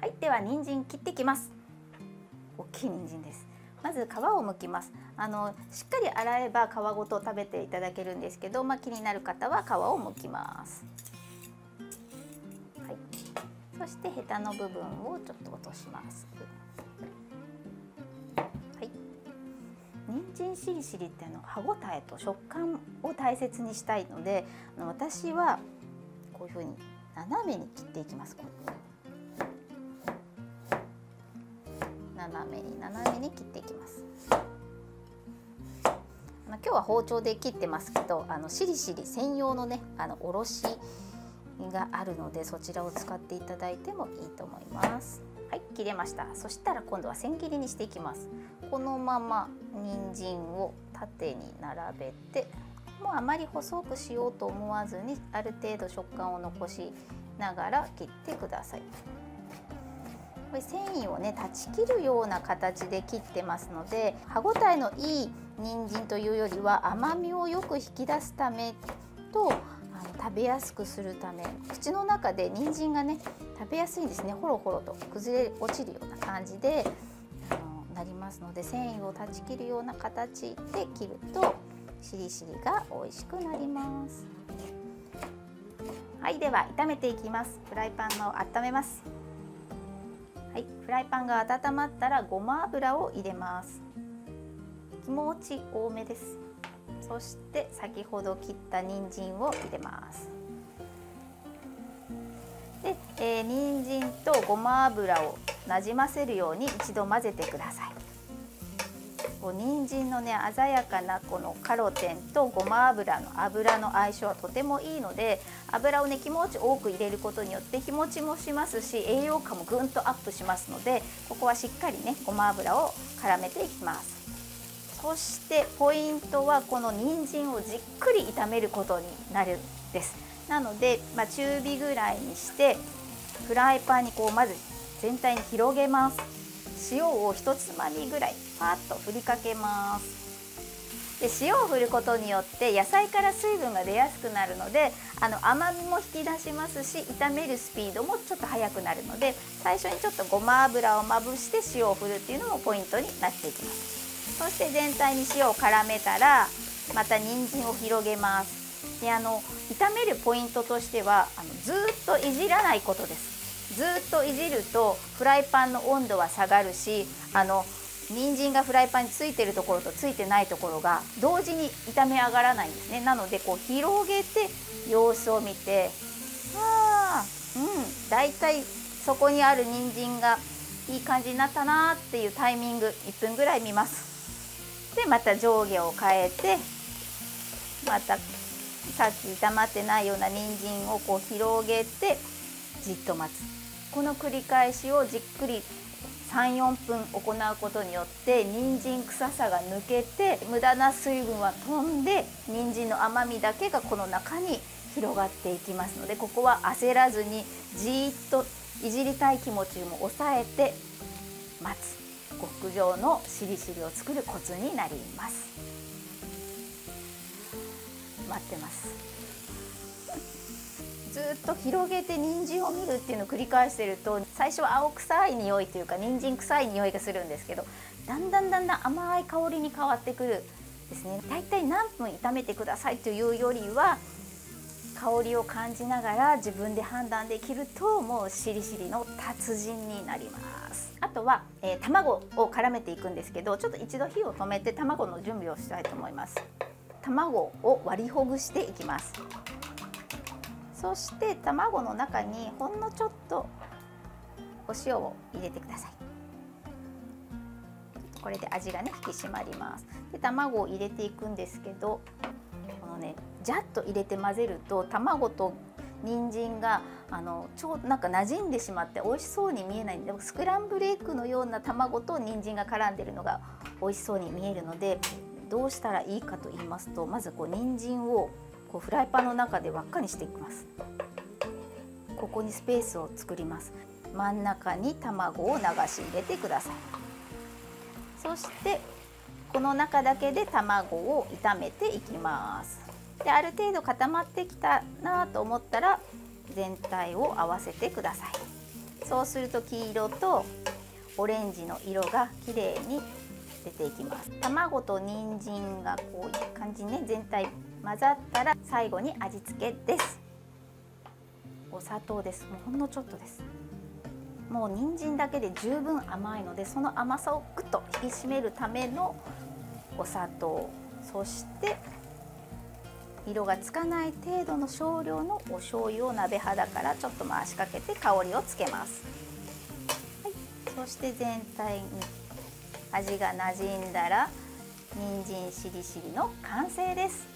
はい、では人参切ってきます。大きい人参です。まず皮を剥きます。しっかり洗えば皮ごと食べていただけるんですけど、気になる方は皮を剥きます、はい、そしてヘタの部分をちょっと落とします。はい、人参しりしりって歯ごたえと食感を大切にしたいので、私はこういうふうに斜めに切っていきます。斜めに切っていきます。今日は包丁で切ってますけど、しりしり専用のね、おろしがあるので、そちらを使っていただいてもいいと思います。はい、切れました。そしたら今度は千切りにしていきます。このまま人参を縦に並べて、もうあまり細くしようと思わずに、ある程度食感を残しながら切ってください。これ繊維をね、断ち切るような形で切ってますので、歯ごたえのいい人参というよりは甘みをよく引き出すためと、食べやすくするため、口の中で人参がね食べやすいんですね。ほろほろと崩れ落ちるような感じでなりますので、繊維を断ち切るような形で切るとしりしりが美味しくなります。はい、では炒めていきます。フライパンを温めます。はい、フライパンが温まったらごま油を入れます。気持ち多めです。そして先ほど切った人参を入れます。で、人参とごま油をなじませるように一度混ぜてください。人参のね、鮮やかなこのカロテンとごま油の相性はとてもいいので、油をね気持ち多く入れることによって日持ちもしますし、栄養価もぐんとアップしますので、ここはしっかりねごま油を絡めていきます。そしてポイントはこの人参をじっくり炒めることになるんです。なので、中火ぐらいにしてフライパンにこうまず全体に広げます。塩を一つまみぐらいパッと振りかけます。で、塩を振ることによって野菜から水分が出やすくなるので、甘みも引き出しますし、炒めるスピードもちょっと速くなるので、最初にちょっとごま油をまぶして塩を振るっていうのもポイントになっていきます。そして全体に塩を絡めたら、また人参を広げます。で、炒めるポイントとしては、ずっといじらないことです。ずっといじるとフライパンの温度は下がるし、人参がフライパンについてるところとついてないところが同時に炒め上がらないんですね。なので、こう広げて様子を見て、だいたいそこにある人参がいい感じになったなっていうタイミング、1分ぐらい見ます。で、また上下を変えて、またさっき炒まってないような人参をこう広げてじっと待つ。この繰り返しをじっくり 3、4 分行うことによって、人参臭さが抜けて、無駄な水分は飛んで、人参の甘みだけがこの中に広がっていきますので、ここは焦らずにじーっといじりたい気持ちも抑えて待つ、極上のしりしりを作るコツになります。待ってます。ずっと広げて人参を見るっていうのを繰り返してると、最初は青臭い匂いというか人参臭い匂いがするんですけど、だんだん甘い香りに変わってくるですね。だいたい何分炒めてくださいというよりは、香りを感じながら自分で判断できると、もうしりしりの達人になります。あとは、卵を絡めていくんですけど、ちょっと一度火を止めて卵の準備をしたいと思います。卵を割りほぐしていきます。そして卵の中にほんのちょっとお塩を入れてください。これで味がね引き締まります。で、卵を入れていくんですけど、このねジャッと入れて混ぜると、卵と人参がなんか馴染んでしまって美味しそうに見えないんで、スクランブルエッグのような卵と人参が絡んでるのが美味しそうに見えるので、どうしたらいいかと言いますと、まずこう人参をフライパンの中で輪っかにしていきます。ここにスペースを作ります。真ん中に卵を流し入れてください。そしてこの中だけで卵を炒めていきます。で、ある程度固まってきたなと思ったら、全体を合わせてください。そうすると黄色とオレンジの色が綺麗に出ていきます。卵と人参がこういう感じにね、全体混ざったら最後に味付けです。お砂糖です。もうほんのちょっとです。もう人参だけで十分甘いので、その甘さをぐっと引き締めるためのお砂糖、そして色がつかない程度の少量のお醤油を鍋肌からちょっと回しかけて香りをつけます。はい、そして全体に味がなじんだら人参しりしりの完成です。